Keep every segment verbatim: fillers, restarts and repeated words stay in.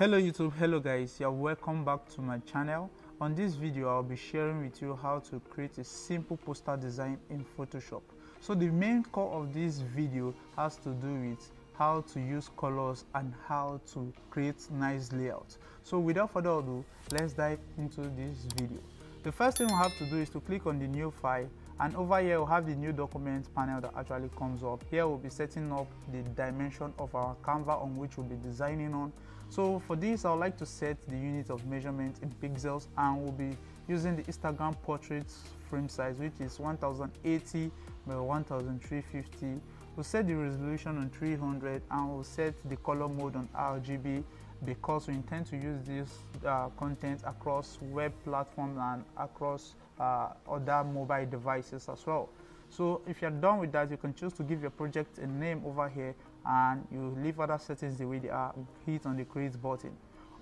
Hello YouTube, hello guys, you're welcome back to my channel. On this video, I'll be sharing with you how to create a simple poster design in Photoshop. So the main core of this video has to do with how to use colors and how to create nice layouts. So without further ado, let's dive into this video. The first thing we have to do is to click on the new file, and over here we'll have the new document panel that actually comes up. Here we'll be setting up the dimension of our Canva on which we'll be designing on. So for this, I would like to set the unit of measurement in pixels, and we'll be using the Instagram portrait frame size, which is one thousand eighty by one thousand three hundred fifty. We'll set the resolution on three hundred, and we'll set the color mode on R G B because we intend to use this uh, content across web platforms and across uh, other mobile devices as well. So if you're done with that, you can choose to give your project a name over here, and you leave other settings the way they are. Hit on the create button.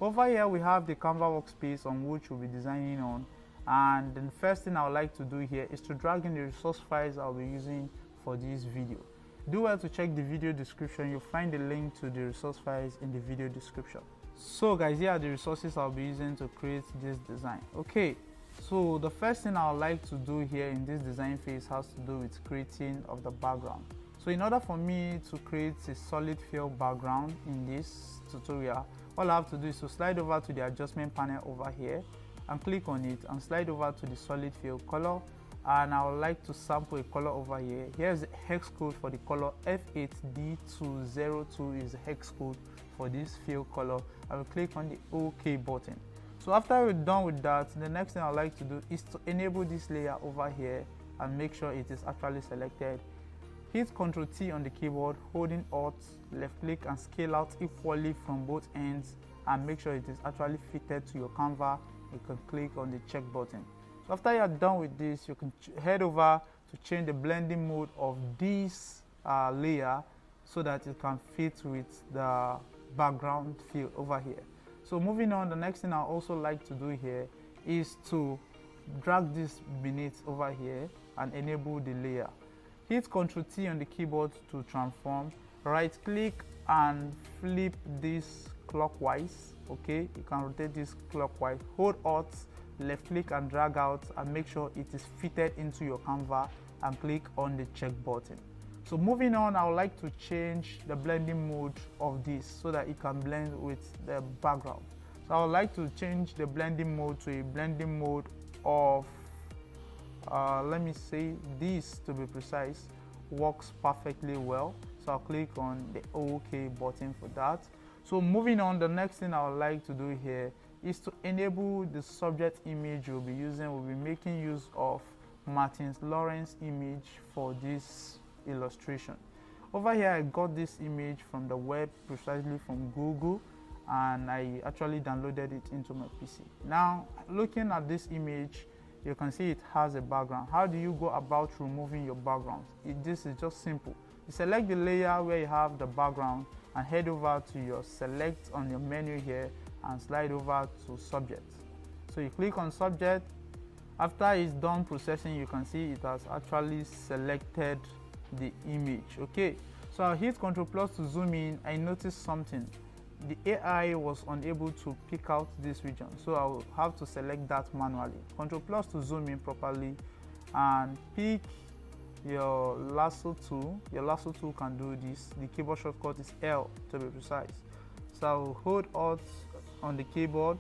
Over here we have the Canva workspace on which we'll be designing on, and the first thing I would like to do here is to drag in the resource files I'll be using for this video. Do well to check the video description. You'll find the link to the resource files in the video description. So guys, here are the resources I'll be using to create this design. Okay, so the first thing I would like to do here in this design phase has to do with creating of the background. So in order for me to create a solid fill background in this tutorial, all I have to do is to slide over to the adjustment panel over here and click on it and slide over to the solid fill color. And I would like to sample a color over here. Here's the hex code for the color. F eight D two zero two is the hex code for this fill color. I will click on the OK button. So after we're done with that, the next thing I'd like to do is to enable this layer over here and make sure it is actually selected. Hit control T on the keyboard, holding Alt, left click and scale out equally from both ends, and make sure it is actually fitted to your Canva. You can click on the check button. After you are done with this, you can head over to change the blending mode of this uh, layer so that it can fit with the background fill over here. So moving on, the next thing I also like to do here is to drag this beneath over here and enable the layer. Hit control T on the keyboard to transform, right click and flip this clockwise. Okay, you can rotate this clockwise, hold Alt, left click and drag out, and make sure it is fitted into your Canva and click on the check button. So moving on, I would like to change the blending mode of this so that it can blend with the background. So I would like to change the blending mode to a blending mode of uh, let me say this to be precise, works perfectly well. So I'll click on the OK button for that. So moving on, the next thing I would like to do here is to enable the subject image we'll be using. We'll be making use of Martin Lawrence image for this illustration. Over here I got this image from the web, precisely from Google, and I actually downloaded it into my P C. Now looking at this image, you can see it has a background. How do you go about removing your background? It, this is just simple. You select the layer where you have the background and head over to your select on your menu here and slide over to subject. So you click on subject. After it's done processing, you can see it has actually selected the image. Okay, so I'll hit control plus to zoom in. I noticed something. The A I was unable to pick out this region, so I'll have to select that manually. Control plus to zoom in properly, and pick your lasso tool. Your lasso tool can do this. The keyboard shortcut is L to be precise. So I'll hold Alt on the keyboard,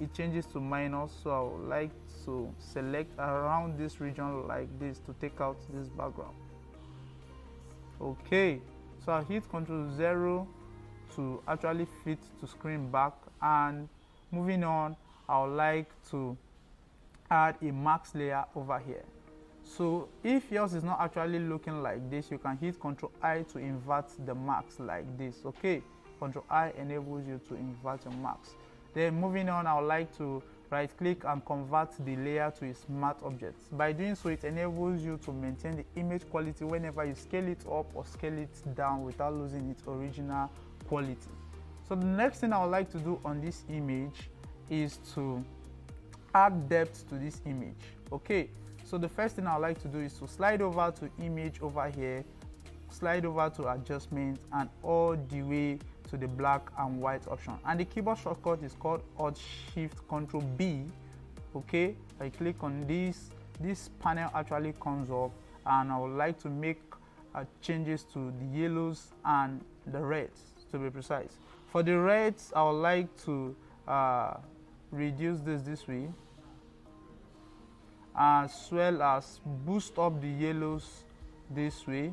it changes to minus, so I would like to select around this region like this to take out this background. Okay, so I'll hit control zero to actually fit to screen back, and moving on, I would like to add a max layer over here. So if yours is not actually looking like this, you can hit control I to invert the max like this. Okay, control I enables you to invert your max. Then moving on, I would like to right click and convert the layer to a smart object. By doing so, it enables you to maintain the image quality whenever you scale it up or scale it down without losing its original quality. So the next thing I would like to do on this image is to add depth to this image. Okay, so the first thing I would like to do is to slide over to image over here, slide over to adjustment, and all the way to the black and white option, and the keyboard shortcut is called Alt Shift Control B. Okay, I click on this. This panel actually comes up, and I would like to make uh, changes to the yellows and the reds, to be precise. For the reds, I would like to uh, reduce this this way, as well as boost up the yellows this way.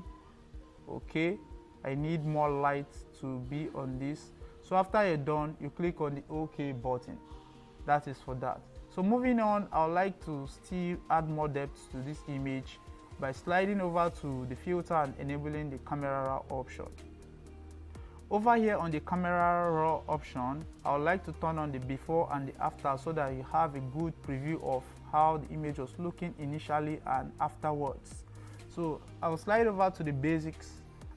Okay, I need more light to be on this. So after you're done, you click on the OK button. That is for that. So moving on, I would like to still add more depth to this image by sliding over to the filter and enabling the camera raw option. Over here on the camera raw option, I would like to turn on the before and the after so that you have a good preview of how the image was looking initially and afterwards. So I'll slide over to the basics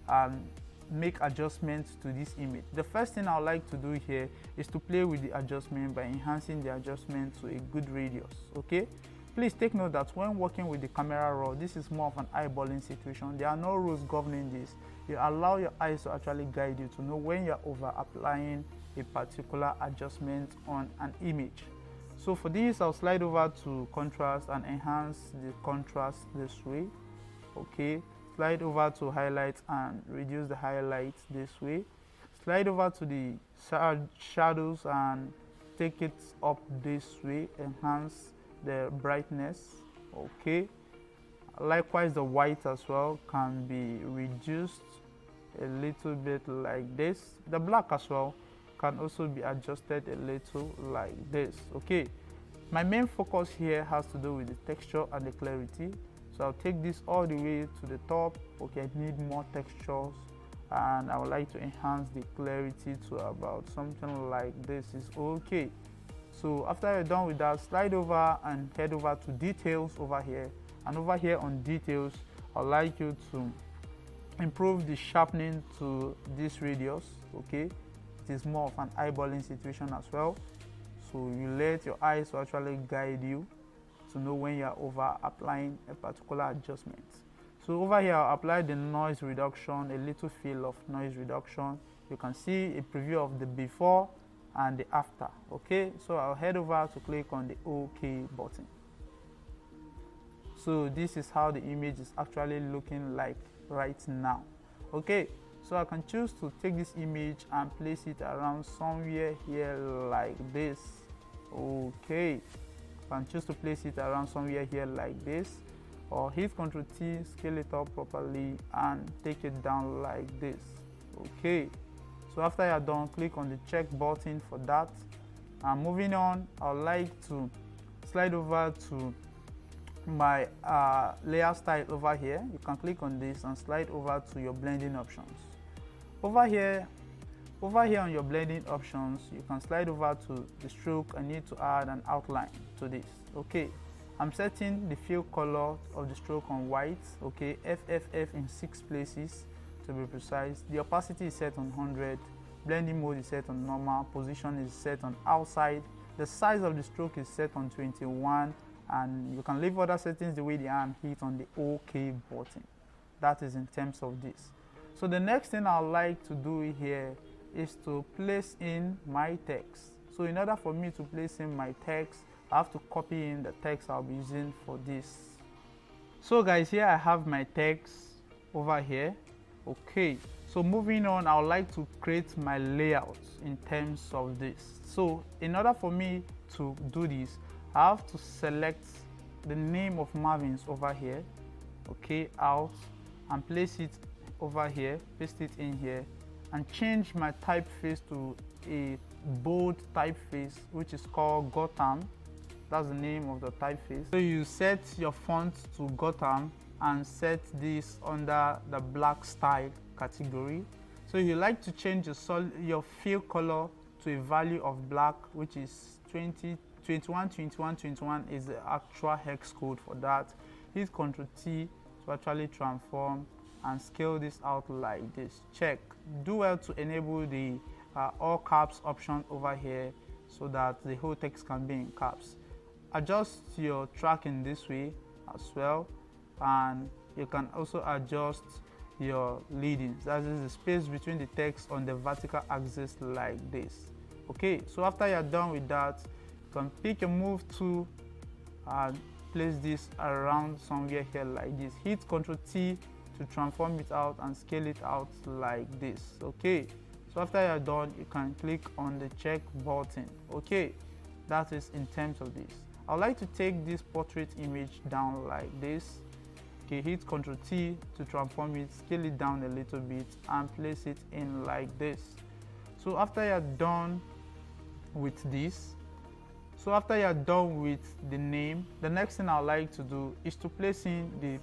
and make adjustments to this image. The first thing I would like to do here is to play with the adjustment by enhancing the adjustment to a good radius. Okay, please take note that when working with the camera raw, this is more of an eyeballing situation. There are no rules governing this. You allow your eyes to actually guide you to know when you're over applying a particular adjustment on an image. So for this, I'll slide over to contrast and enhance the contrast this way. Okay, slide over to highlights and reduce the highlights this way. Slide over to the shadows and take it up this way, enhance the brightness. Okay, likewise the white as well can be reduced a little bit like this. The black as well can also be adjusted a little like this. Okay, my main focus here has to do with the texture and the clarity. So I'll take this all the way to the top. Okay, I need more textures, and I would like to enhance the clarity to about something like this is okay. So after you're done with that, slide over and head over to details over here. And over here on details, I'd like you to improve the sharpening to this radius. Okay, it is more of an eyeballing situation as well. So you let your eyes to actually guide you to know when you're over applying a particular adjustment. So over here I'll apply the noise reduction, a little feel of noise reduction. You can see a preview of the before and the after. Okay, so I'll head over to click on the OK button. So this is how the image is actually looking like right now. Okay, so I can choose to take this image and place it around somewhere here like this. Okay, and choose to place it around somewhere here like this, or hit Ctrl T, scale it up properly and take it down like this. Okay, so after you're done, click on the check button for that. And moving on, I'd like to slide over to my uh, layer style over here. You can click on this and slide over to your blending options. Over here Over here on your blending options, you can slide over to the stroke. I need to add an outline to this. Okay, I'm setting the fill color of the stroke on white. Okay, F F F in six places to be precise. The opacity is set on one hundred, blending mode is set on normal, position is set on outside, the size of the stroke is set on twenty-one, and you can leave other settings the way they are and hit on the OK button. That is in terms of this. So the next thing I'd like to do here is to place in my text. So in order for me to place in my text, I have to copy in the text I'll be using for this. So guys, here I have my text over here. Okay, so moving on, I would like to create my layouts in terms of this. So in order for me to do this, I have to select the name of Marvin's over here. Okay, out, and place it over here, paste it in here, and change my typeface to a bold typeface which is called Gotham. That's the name of the typeface. So you set your font to Gotham and set this under the black style category. So you like to change your, sol your fill color to a value of black, which is twenty, twenty-one, twenty-one, twenty-one is the actual hex code for that. Hit Ctrl T to actually transform and scale this out like this. Check. Do well to enable the uh, all caps option over here so that the whole text can be in caps. Adjust your tracking this way as well, and you can also adjust your leadings. That is the space between the text on the vertical axis like this. Okay, so after you're done with that, you can pick a move tool and place this around somewhere here like this. Hit control T to transform it out and scale it out like this. Okay, so after you're done, you can click on the check button. Okay, that is in terms of this. I'd like to take this portrait image down like this. Okay, hit control T to transform it, scale it down a little bit and place it in like this. So after you're done with this, so after you're done with the name, the next thing I'd like to do is to place in the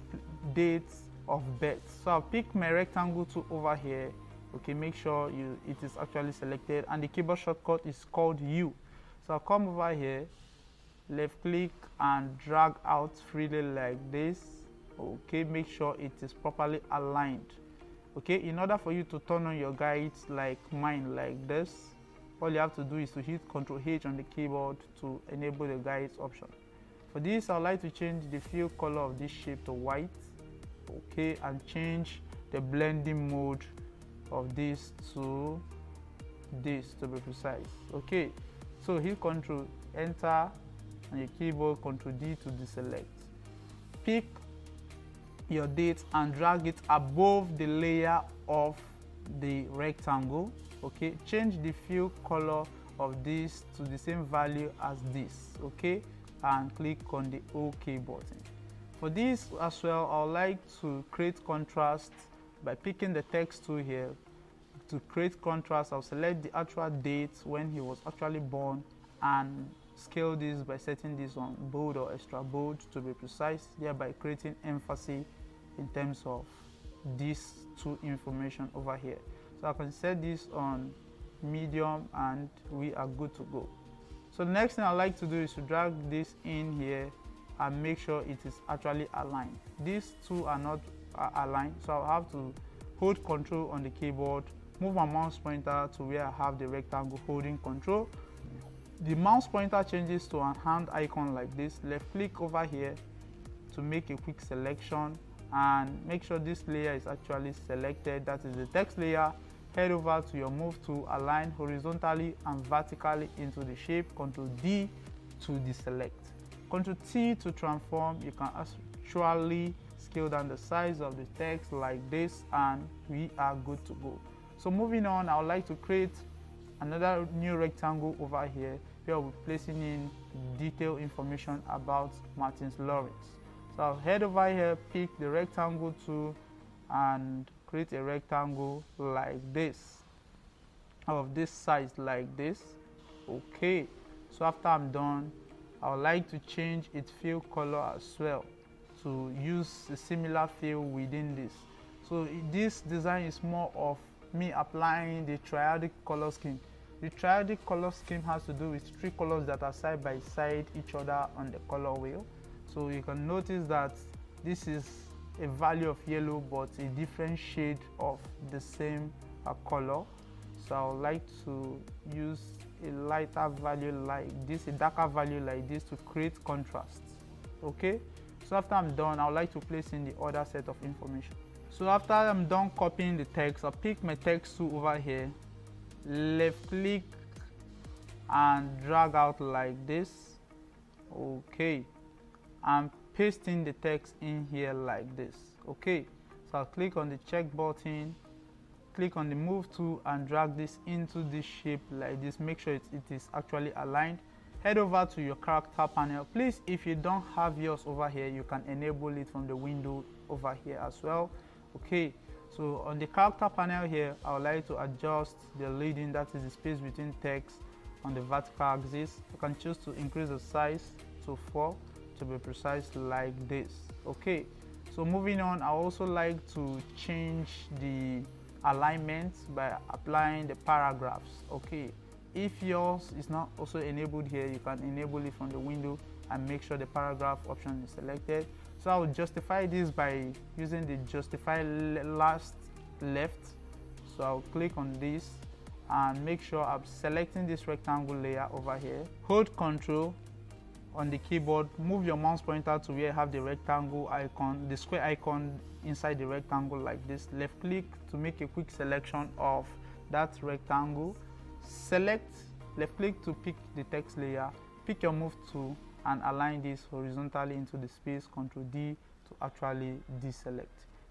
dates of birth. So I'll pick my rectangle tool over here. Okay, make sure you it is actually selected, and the keyboard shortcut is called U. So I'll come over here, left click and drag out freely like this. Okay, make sure it is properly aligned. Okay, in order for you to turn on your guides like mine like this, all you have to do is to hit control H on the keyboard to enable the guides option. For this, I'd like to change the fill color of this shape to white. Okay, and change the blending mode of this to this, to be precise. Okay, so hit control enter and your keyboard control D to deselect. Pick your date and drag it above the layer of the rectangle. Okay, change the fill color of this to the same value as this. Okay, and click on the OK button. For this as well, I would like to create contrast by picking the text tool here. To create contrast, I'll select the actual date when he was actually born and scale this by setting this on bold or extra bold to be precise, thereby creating emphasis in terms of these two information over here. So I can set this on medium and we are good to go. So the next thing I like to do is to drag this in here and make sure it is actually aligned. These two are not uh, aligned, so I'll have to hold control on the keyboard, move my mouse pointer to where I have the rectangle holding control. The mouse pointer changes to a hand icon like this. Left click over here to make a quick selection and make sure this layer is actually selected, that is the text layer. Head over to your move tool, align horizontally and vertically into the shape, control D to deselect. control T to transform. You can actually scale down the size of the text like this and we are good to go. So moving on, I would like to create another new rectangle over here where we're placing in detailed information about Martin Lawrence. So I'll head over here, pick the rectangle tool and create a rectangle like this, of this size like this. Okay, so after I'm done, I would like to change its fill color as well to use a similar fill within this. So this design is more of me applying the triadic color scheme. The triadic color scheme has to do with three colors that are side by side each other on the color wheel. So you can notice that this is a value of yellow but a different shade of the same uh, color. So I would like to use a lighter value like this, a darker value like this to create contrast. Okay, so after I'm done, I would like to place in the other set of information. So after I'm done copying the text, I'll pick my text tool over here, left click and drag out like this. Okay, I'm pasting the text in here like this. Okay, so I'll click on the check button, click on the move tool and drag this into this shape like this. Make sure it, it is actually aligned. Head over to your character panel. Please, if you don't have yours over here, you can enable it from the window over here as well. Okay, so on the character panel here, I would like to adjust the leading, that is the space between text on the vertical axis. You can choose to increase the size to four to be precise like this. Okay, so moving on, I also like to change the alignment by applying the paragraphs. Okay, if yours is not also enabled here, you can enable it from the window and make sure the paragraph option is selected. So I will justify this by using the justify last left. So I'll click on this and make sure I'm selecting this rectangle layer over here, hold control on the keyboard, move your mouse pointer to where you have the rectangle icon, the square icon inside the rectangle like this. Left click to make a quick selection of that rectangle. Select, left click to pick the text layer, pick your move tool and align this horizontally into the space. Ctrl D to actually deselect.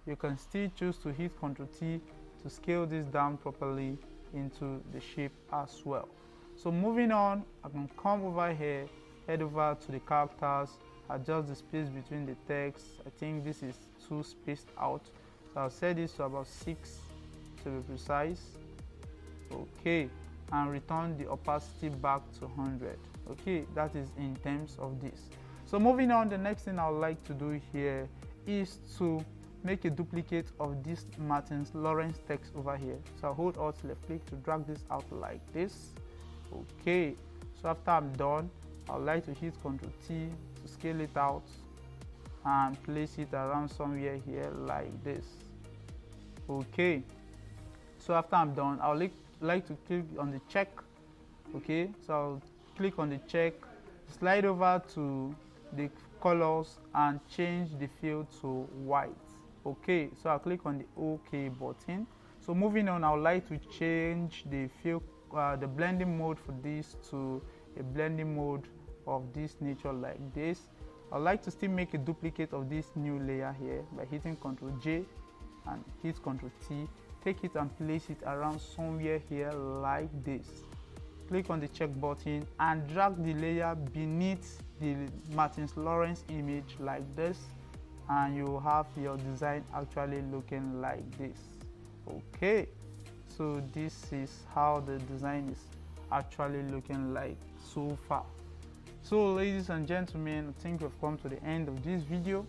You can still choose to hit Ctrl T to scale this down properly into the shape as well. So moving on, I can come over here, head over to the characters, adjust the space between the text. I think this is too spaced out, so I'll set this to about six to be precise. Okay, and return the opacity back to one hundred. Okay, that is in terms of this. So moving on, the next thing I would like to do here is to make a duplicate of this Martin Lawrence text over here. So I'll hold Alt left click to drag this out like this. Okay, so after I'm done, I would like to hit Ctrl T to scale it out and place it around somewhere here like this. Okay, so after I'm done, I would like to click on the check. Okay, so I'll click on the check, slide over to the colors and change the field to white. Okay, so I'll click on the OK button. So moving on, I would like to change the field, uh, the blending mode for this to a blending mode of this nature like this. I'd like to still make a duplicate of this new layer here by hitting Ctrl J and hit Ctrl T. Take it and place it around somewhere here like this. Click on the check button and drag the layer beneath the Martin Lawrence image like this, and you will have your design actually looking like this. Okay, so this is how the design is actually looking like so far. So ladies and gentlemen, I think we've come to the end of this video.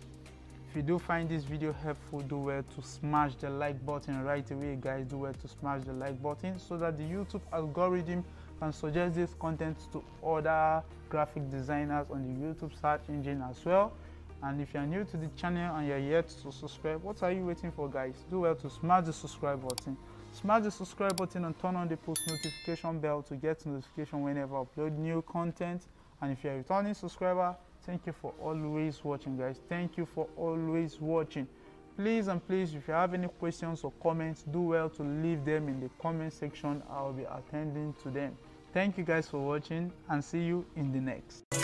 If you do find this video helpful, do well to smash the like button right away, guys. Do well to smash the like button so that the YouTube algorithm can suggest this content to other graphic designers on the YouTube search engine as well. And if you're new to the channel and you're yet to subscribe, what are you waiting for, guys? Do well to smash the subscribe button. Smash the subscribe button and turn on the post notification bell to get notification whenever I upload new content. And if you're a returning subscriber, thank you for always watching, guys. Thank you for always watching. Please and please, if you have any questions or comments, do well to leave them in the comment section. I'll be attending to them. Thank you guys for watching and see you in the next.